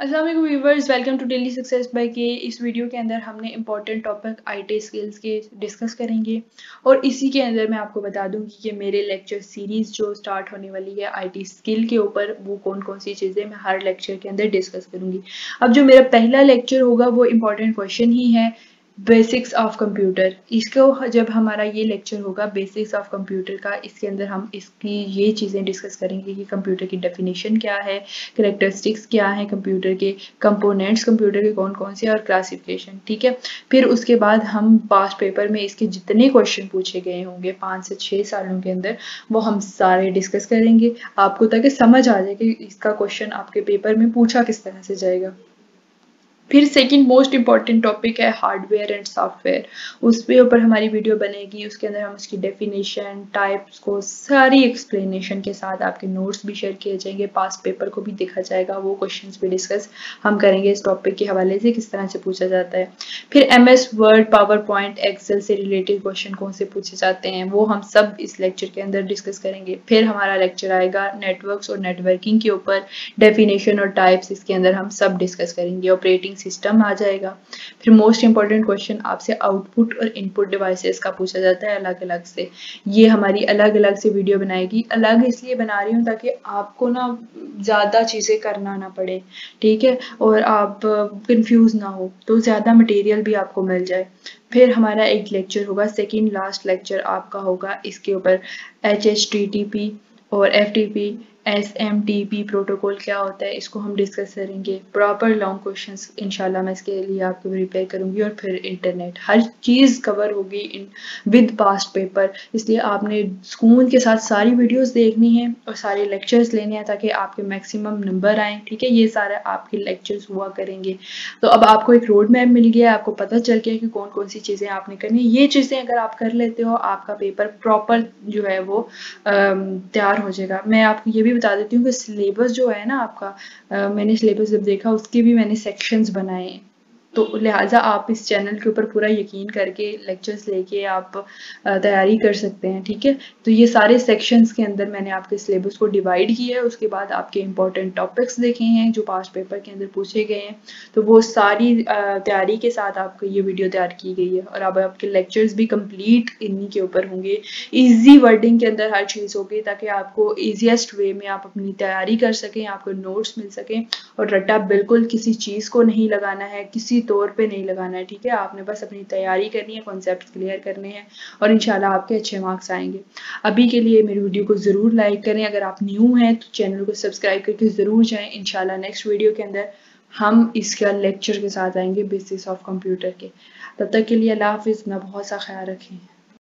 अस्सलाम वालेकुम viewers, welcome to daily success by K. इस वीडियो के अंदर हमने इम्पॉर्टेंट टॉपिक आईटी स्किल्स के डिस्कस करेंगे और इसी के अंदर मैं आपको बता दूंगी कि मेरे लेक्चर सीरीज़ जो स्टार्ट होने वाली है आईटी स्किल के ऊपर, वो कौन कौन सी चीज़ें मैं हर लेक्चर के अंदर डिस्कस करूँगी। अब जो मेरा पहला लेक्चर होगा वो इम्पॉर्टेंट क्वेश्चन ही है, बेसिक्स ऑफ कंप्यूटर। इसको जब हमारा ये लेक्चर होगा बेसिक्स ऑफ कंप्यूटर का, इसके अंदर हम इसकी ये चीज़ें डिस्कस करेंगे कि कंप्यूटर की डेफिनेशन क्या है, करैक्टरिस्टिक्स क्या है, कंप्यूटर के कंपोनेंट्स कंप्यूटर के कौन कौन से और क्लासिफिकेशन। ठीक है, फिर उसके बाद हम पास्ट पेपर में इसके जितने क्वेश्चन पूछे गए होंगे 5 से 6 सालों के अंदर, वो हम सारे डिस्कस करेंगे आपको, ताकि समझ आ जाए कि इसका क्वेश्चन आपके पेपर में पूछा किस तरह से जाएगा। फिर सेकंड मोस्ट इम्पॉर्टेंट टॉपिक है हार्डवेयर एंड सॉफ्टवेयर। उसके ऊपर हमारी वीडियो बनेगी, उसके अंदर हम उसकी डेफिनेशन, टाइप्स को सारी एक्सप्लेनेशन के साथ आपके नोट्स भी शेयर किए जाएंगे, पास्ट पेपर को भी देखा जाएगा, वो क्वेश्चंस भी डिस्कस हम करेंगे इस टॉपिक के हवाले से किस तरह से पूछा जाता है। फिर MS Word, PowerPoint, Excel से रिलेटेड क्वेश्चन कौन से पूछे जाते हैं, वो हम सब इस लेक्चर के अंदर डिस्कस करेंगे। फिर हमारा लेक्चर आएगा नेटवर्क्स और नेटवर्किंग के ऊपर, डेफिनेशन और टाइप्स इसके अंदर हम सब डिस्कस करेंगे, ऑपरेटिंग सिस्टम आ जाएगा। फिर मोस्ट इंपॉर्टेंट क्वेश्चन आपसे आउटपुट और इनपुट डिवाइसेस का पूछा जाता है अलग अलग से। ये हमारी अलग अलग से वीडियो बनाएगी, अलग इसलिए बना रही हूँ ताकि आपको ना ज़्यादा चीज़ें करना ना पड़े, ठीक है, और आप कंफ्यूज ना हो, तो ज़्यादा मटेरियल भी आपको मिल जाए। फिर हमारा एक लेक्चर होगा, सेकेंड लास्ट लेक्चर आपका होगा इसके ऊपर, HTTP और FTP SMTP प्रोटोकॉल क्या होता है, इसको हम डिस्कस करेंगे। प्रॉपर लॉन्ग क्वेश्चंस इंशाल्लाह मैं इसके लिए आपको प्रिपेयर करूंगी, और फिर इंटरनेट हर चीज़ कवर होगी विद पास्ट पेपर, इसलिए आपने सुकून के साथ सारी वीडियोस देखनी है और सारे लेक्चर्स लेने हैं ताकि आपके मैक्सिमम नंबर आए। ठीक है, ये सारे आपके लेक्चर्स हुआ करेंगे। तो अब आपको एक रोड मैप मिल गया, आपको पता चल गया कि कौन कौन सी चीज़ें आपने करनी है। ये चीज़ें अगर आप कर लेते हो, आपका पेपर प्रॉपर जो है वो तैयार हो जाएगा। मैं आपको ये भी बता देती हूँ कि सिलेबस जो है ना आपका, मैंने सिलेबस जब देखा उसके भी मैंने सेक्शंस बनाए हैं, तो लिहाजा आप इस चैनल के ऊपर पूरा यकीन करके लेक्चर्स लेके आप तैयारी कर सकते हैं। ठीक है, तो ये सारे सेक्शंस के अंदर मैंने आपके सिलेबस को डिवाइड किया है, उसके बाद आपके इम्पॉर्टेंट टॉपिक्स देखे हैं जो पास्ट पेपर के अंदर पूछे गए हैं, तो वो सारी तैयारी के साथ आपको ये वीडियो तैयार की गई है। और अब आपके लेक्चर्स भी कम्प्लीट इन्हीं के ऊपर होंगे, ईजी वर्डिंग के अंदर हर चीज़ होगी ताकि आपको ईजीएस्ट वे में आप अपनी तैयारी कर सकें, आपको नोट्स मिल सकें और रट्टा बिल्कुल किसी चीज़ को नहीं लगाना है, किसी तौर पे नहीं लगाना है। ठीक है, आपने बस अपनी तैयारी करनी है, कॉन्सेप्ट क्लियर करने हैं और इंशाल्लाह आपके अच्छे मार्क्स आएंगे। अभी के लिए मेरी वीडियो को ज़रूर लाइक करें, अगर आप न्यू हैं तो चैनल को सब्सक्राइब करके ज़रूर जाएं। इंशाल्लाह नेक्स्ट वीडियो के अंदर हम इसका लेक्चर के साथ आएंगे बेसिस ऑफ कंप्यूटर के। तब तक के लिए अल्लाह हाफिज़, अपना बहुत सा ख्याल रखें।